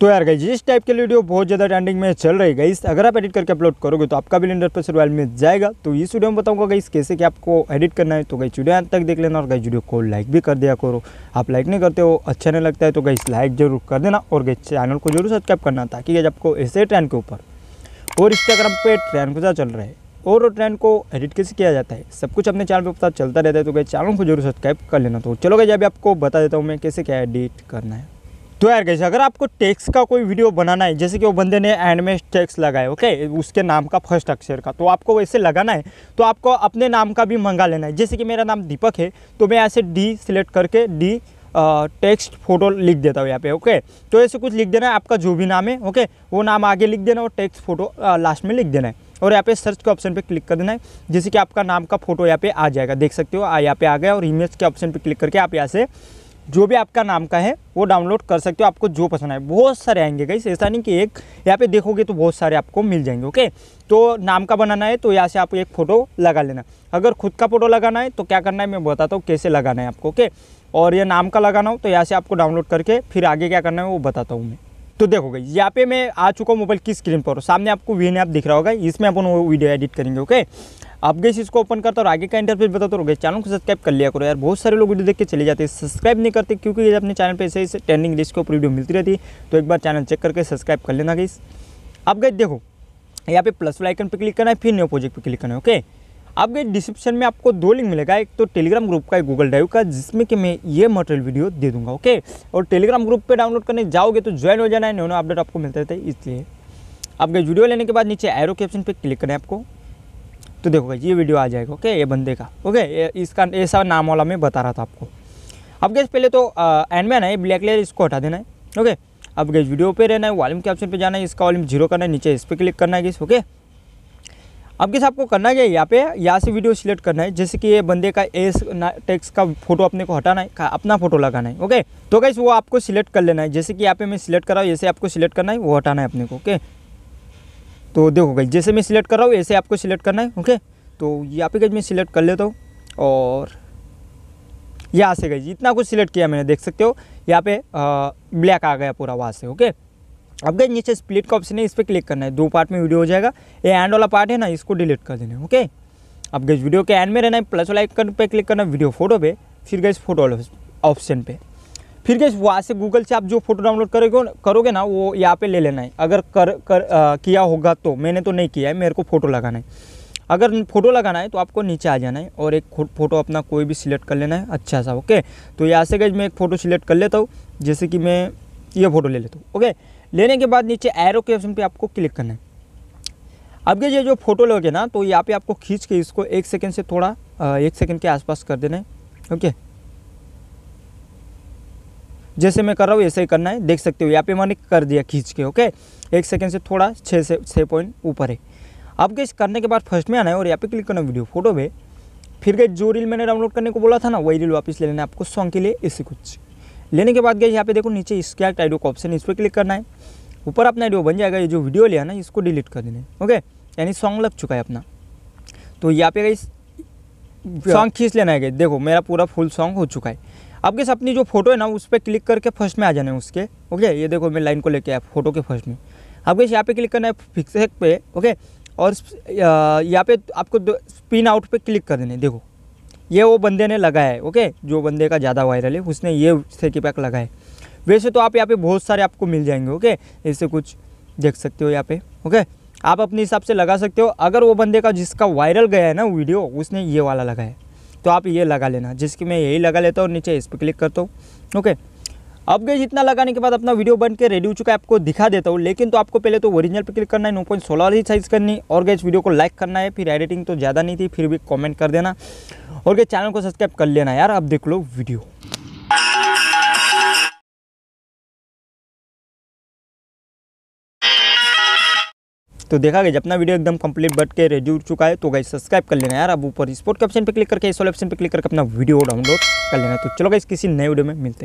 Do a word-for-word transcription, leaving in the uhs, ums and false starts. तो यार गाइस इस टाइप के वीडियो बहुत ज़्यादा ट्रेंडिंग में चल रही है गाइस। अगर आप एडिट करके अपलोड करोगे तो आपका भी हंड्रेड परसेंट वायल मिल जाएगा। तो इस वीडियो में बताऊंगा गाइस कैसे कि आपको एडिट करना है। तो गाइस वीडियो अंत तक देख लेना और गाइस वीडियो को लाइक भी कर दिया करो। आप लाइक नहीं करते हो, अच्छा नहीं लगता है तो गाइस लाइक जरूर कर देना और गाइस चैनल को जरूर सब्सक्राइब करना ताकि गाइस आपको ऐसे ट्रेंड के ऊपर और इंस्टाग्राम पर ट्रेंड कैसा चल रहा है और वो ट्रेंड को एडिट कैसे किया जाता है सब कुछ अपने चैनल पर पता चलता रहता है। तो गाइस चैनल को जरूर सब्सक्राइब कर लेना। तो चलो गाइस अभी आपको बता देता हूँ मैं कैसे क्या एडिट करना है। तो यार गाइस अगर आपको टेक्स्ट का कोई वीडियो बनाना है, जैसे कि वो बंदे ने एंड में टेक्स्ट लगाया ओके उसके नाम का फर्स्ट अक्षर का, तो आपको वैसे लगाना है। तो आपको अपने नाम का भी मंगा लेना है। जैसे कि मेरा नाम दीपक है तो मैं ऐसे डी सिलेक्ट करके डी टेक्स्ट फोटो लिख देता हूँ यहाँ पे ओके। तो ऐसे कुछ लिख देना है, आपका जो भी नाम है ओके वो नाम आगे लिख देना और टेक्स्ट फोटो लास्ट में लिख देना है और यहाँ पे सर्च के ऑप्शन पे क्लिक कर देना है। जैसे कि आपका नाम का फोटो यहाँ पे आ जाएगा, देख सकते हो यहाँ पे आ गया। और इमेज के ऑप्शन पे क्लिक करके आप यहाँ से जो भी आपका नाम का है वो डाउनलोड कर सकते हो, आपको जो पसंद आए। बहुत सारे आएंगे गाइस, ऐसा नहीं कि एक, यहाँ पे देखोगे तो बहुत सारे आपको मिल जाएंगे ओके। तो नाम का बनाना है तो यहाँ से आप एक फ़ोटो लगा लेना। अगर खुद का फ़ोटो लगाना है तो क्या करना है मैं बताता हूँ कैसे लगाना है आपको ओके। और ये नाम का लगाना हो तो यहाँ से आपको डाउनलोड करके फिर आगे क्या करना है वो बताता हूँ मैं। तो देखो गाइस यहाँ पे मैं आ चुका हूँ मोबाइल की स्क्रीन पर, सामने आपको वीएन ऐप दिख रहा होगा, इसमें अपन वो वीडियो एडिट करेंगे ओके। आप गाइस इसको ओपन करता और आगे का इंटरफेस बताता हूँ। चैनल को सब्सक्राइब कर लिया करो यार, बहुत सारे लोग वीडियो देख के चले जाते हैं सब्सक्राइब नहीं करते, क्योंकि अपने चैनल पर ऐसे ऐसे ट्रेंडिंग लिस्ट के ऊपर वीडियो मिलती रहती है। तो एक बार चैनल चेक करके सब्सक्राइब कर लेना गाइस। आप गाइस देखो यहाँ पे प्लस वाला आइकन पर क्लिक करना है, फिर न्यू प्रोजेक्ट पर क्लिक करना है ओके। आप गाइस डिस्क्रिप्शन में आपको दो लिंक मिलेगा, एक तो टेलीग्राम ग्रुप का, एक गूगल ड्राइव का, जिसमें कि मैं ये मटेरियल वीडियो दे दूंगा ओके। और टेलीग्राम ग्रुप पे डाउनलोड करने जाओगे तो ज्वाइन हो जाना है, नए नए अपडेट आपको मिलते रहते हैं। इसलिए आप गाइस वीडियो लेने के बाद नीचे एरो के ऑप्शन पर क्लिक करें आपको, तो देखो गाइस ये वीडियो आ जाएगा ओके। ये बंदे का ओके, इसका ऐसा नाम वाला मैं बता रहा था आपको। आप गाइस पहले तो एंड में ना ये ब्लैक लेयर इसको हटा देना है ओके। आप गाइस वीडियो पर रहना है, वॉल्यूम के ऑप्शन पर जाना है, इसका वॉल्यूम जीरो करना है, नीचे इस पर क्लिक करना है गाइस ओके। अब गाइस आपको करना है यहाँ पे यहाँ से वीडियो सिलेक्ट करना है, जैसे कि ये बंदे का एस टेक्स्ट का फोटो अपने को हटाना है, अपना फोटो लगाना है ओके। तो गाइस वो आपको सिलेक्ट कर लेना है, जैसे कि यहाँ पे मैं सिलेक्ट कर रहा हूँ, ऐसे आपको सिलेक्ट करना है, वो हटाना है अपने को ओके। तो देखो गाइस जैसे मैं सिलेक्ट कर रहा हूँ ऐसे आपको सिलेक्ट करना है ओके। तो यहाँ पे गाइस मैं सिलेक्ट कर लेता हूँ और यहाँ से गाइस इतना कुछ सिलेक्ट किया मैंने, देख सकते हो यहाँ पे ब्लैक आ गया पूरा वहाँ से ओके। अब गाइस नीचे स्प्लिट का ऑप्शन है, इस पर क्लिक करना है, दो पार्ट में वीडियो हो जाएगा। ये एंड वाला पार्ट है ना इसको डिलीट कर देना है ओके। अब गाइस वीडियो के एंड में रहना है, प्लस वाला आइकन पे क्लिक करना है, वीडियो फोटो पे, फिर गाइस फोटो ऑप्शन पे, फिर गाइस वहाँ से गूगल से आप जो फोटो डाउनलोड करोगे करोगे ना वो यहाँ पे ले लेना है। अगर कर, कर आ, किया होगा तो, मैंने तो नहीं किया है, मेरे को फ़ोटो लगाना है। अगर फ़ोटो लगाना है तो आपको नीचे आ जाना है और एक फ़ोटो अपना कोई भी सिलेक्ट कर लेना है अच्छा सा ओके। तो यहाँ से गाइस मैं एक फ़ोटो सिलेक्ट कर लेता हूँ, जैसे कि मैं ये फ़ोटो ले लेता हूँ ओके। लेने के बाद नीचे एरो के ऑप्शन पे आपको क्लिक करना है। अब ये जो फोटो लोगे ना तो यहाँ पे आपको खींच के इसको एक सेकंड से थोड़ा एक सेकंड के आसपास कर देना है ओके। जैसे मैं कर रहा हूँ ऐसे ही करना है, देख सकते हो यहाँ पे मैंने कर दिया खींच के ओके। एक सेकंड से थोड़ा छः से छः पॉइंट ऊपर है। अब गैस करने के बाद फर्स्ट में आना है और यहाँ पे क्लिक करना है वीडियो फोटो पे, फिर गैस जो रील मैंने डाउनलोड करने को बोला था ना वही रील वापस ले लेना आपको सॉन्ग के लिए। इसी कुछ लेने के बाद गाइस यहाँ पे देखो नीचे इसका आइडियो का ऑप्शन है, इस पर क्लिक करना है, ऊपर अपना आइडियो बन जाएगा। ये जो वीडियो लिया ना इसको डिलीट कर देना है ओके, यानी सॉन्ग लग चुका है अपना। तो यहाँ पे गाइस सॉन्ग खींच लेना है गाइस, देखो मेरा पूरा फुल सॉन्ग हो चुका है। अब गाइस अपनी जो फोटो है ना उस पर क्लिक करके फर्स्ट में आ जाना है उसके ओके। ये देखो मैं लाइन को लेके आया फोटो के फर्स्ट में। अब गाइस यहाँ पे क्लिक करना है फिक्सेक पे ओके, और यहाँ पे आपको स्पिन आउट पे क्लिक कर देना है। देखो ये वो बंदे ने लगाया है ओके, जो बंदे का ज़्यादा वायरल है उसने ये सेकी पैक लगाया है। वैसे तो आप यहाँ पे बहुत सारे आपको मिल जाएंगे ओके, ऐसे कुछ देख सकते हो यहाँ पे ओके। आप अपने हिसाब से लगा सकते हो, अगर वो बंदे का जिसका वायरल गया है ना वीडियो उसने ये वाला लगाया है तो आप ये लगा लेना, जिसकी मैं यही लगा लेता हूँ। नीचे इस पर क्लिक करता हूँ ओके। अब गाइस इतना लगाने के बाद अपना वीडियो बन के रेडी हो चुका है, आपको दिखा देता हूँ। लेकिन तो आपको पहले तो ओरिजिनल पे क्लिक करना है, नौ पॉइंट सोलह वाली साइज़ करनी और गाइस वीडियो को लाइक करना है। फिर एडिटिंग तो ज़्यादा नहीं थी, फिर भी कमेंट कर देना और गाइस चैनल को सब्सक्राइब कर लेना यार। अब देख लो वीडियो। तो देखा गाइस अपना वीडियो एकदम कंप्लीट बन के रेडी हो चुका है। तो गाइस सब्सक्राइब कर लेना यार। अब ऊपर स्पोर्ट के ऑप्शन पे क्लिक करके इस वाले ऑप्शन पे क्लिक करके अपना वीडियो डाउनलोड कर लेना। तो चलो गाइस किसी नए वीडियो में मिलते हैं।